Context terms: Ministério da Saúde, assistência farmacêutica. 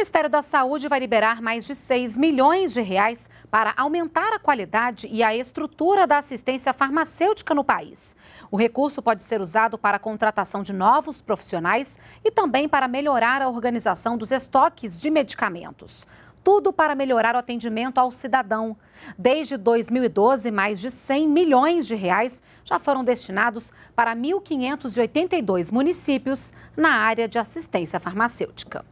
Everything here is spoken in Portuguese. Ministério da Saúde vai liberar mais de 6 milhões de reais para aumentar a qualidade e a estrutura da assistência farmacêutica no país. O recurso pode ser usado para a contratação de novos profissionais e também para melhorar a organização dos estoques de medicamentos. Tudo para melhorar o atendimento ao cidadão. Desde 2012, mais de 100 milhões de reais já foram destinados para 1.582 municípios na área de assistência farmacêutica.